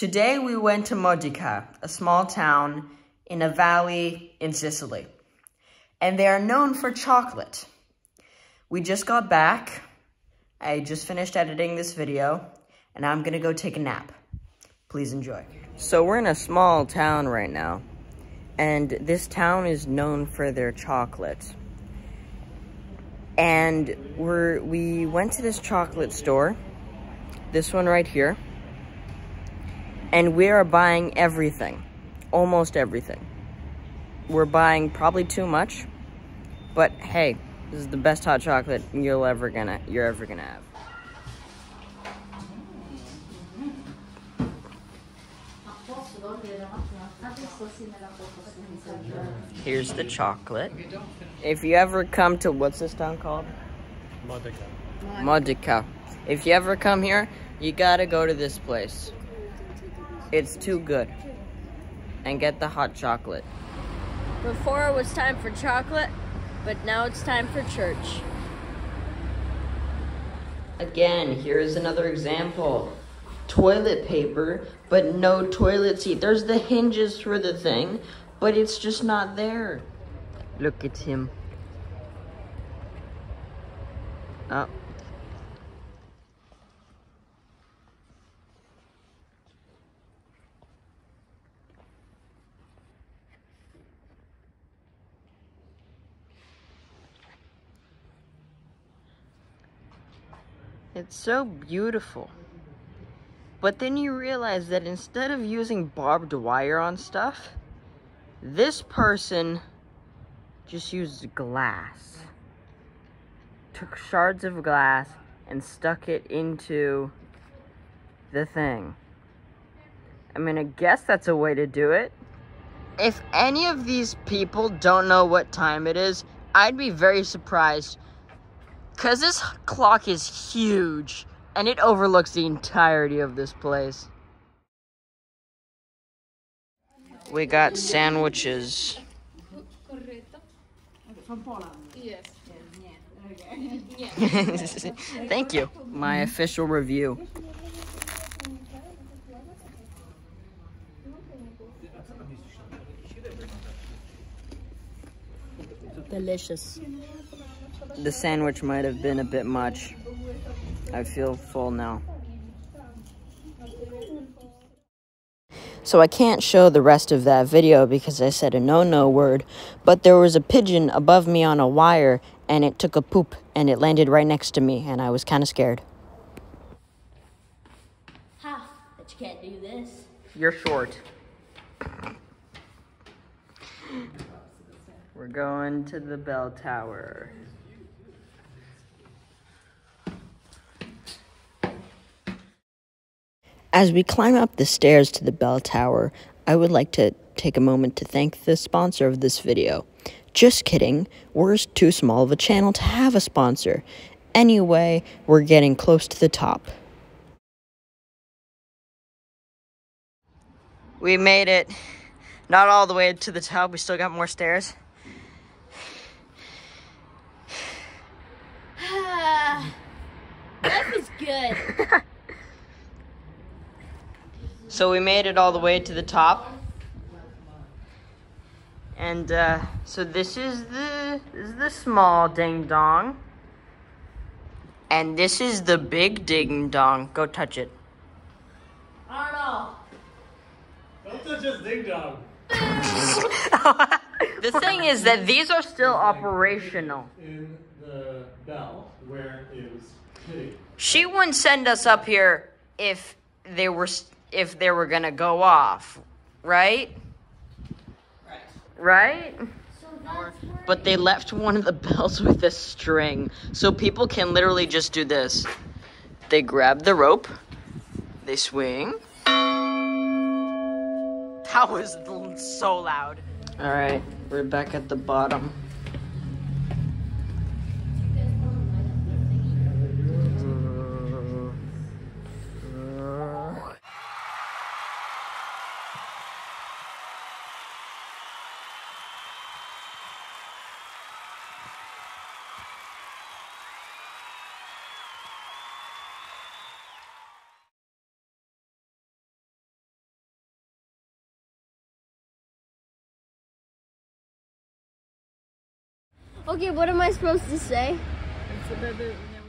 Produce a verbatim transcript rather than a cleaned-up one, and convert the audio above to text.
Today we went to Modica, a small town in a valley in Sicily, and they are known for chocolate. We just got back. I just finished editing this video, and I'm gonna go take a nap. Please enjoy. So we're in a small town right now, and this town is known for their chocolate. And we're, we went to this chocolate store, this one right here, and we are buying everything, almost everything. We're buying probably too much, but hey, this is the best hot chocolate you'll ever gonna you're ever gonna have. Here's the chocolate. If you ever come to, what's this town called? Modica. Modica. If you ever come here, you gotta go to this place. It's too good. And get the hot chocolate. Before it was time for chocolate, but now it's time for church. Again, here's another example. Toilet paper, but no toilet seat. There's the hinges for the thing, but it's just not there. Look at him. Oh. It's so beautiful. But then you realize that instead of using barbed wire on stuff, this person just used glass. Took shards of glass and stuck it into the thing. I mean, I guess that's a way to do it. If any of these people don't know what time it is, I'd be very surprised. Because this clock is huge, and it overlooks the entirety of this place. We got sandwiches. From Poland? Yes. Thank you. My official review. Delicious. The sandwich might have been a bit much. I feel full now. So I can't show the rest of that video because I said a no-no word, but there was a pigeon above me on a wire and it took a poop and it landed right next to me and I was kind of scared. Ha, but you can't do this. You're short. We're going to the bell tower. As we climb up the stairs to the bell tower, I would like to take a moment to thank the sponsor of this video. Just kidding, we're too small of a channel to have a sponsor. Anyway, we're getting close to the top. We made it. Not all the way to the top, we still got more stairs. Life is good. So we made it all the way to the top. And uh, so this is the this is the small ding dong. And this is the big ding dong. Go touch it. I don't know. Don't touch this ding dong. The thing is that these are still operational. In the bell where it was hitting. She wouldn't send us up here if they were st if they were gonna go off, right? Right. Right? So that's but they left one of the bells with a string, so people can literally just do this. They grab the rope, they swing. That was so loud. All right, we're back at the bottom. Okay, what am I supposed to say? It's a bit, you know.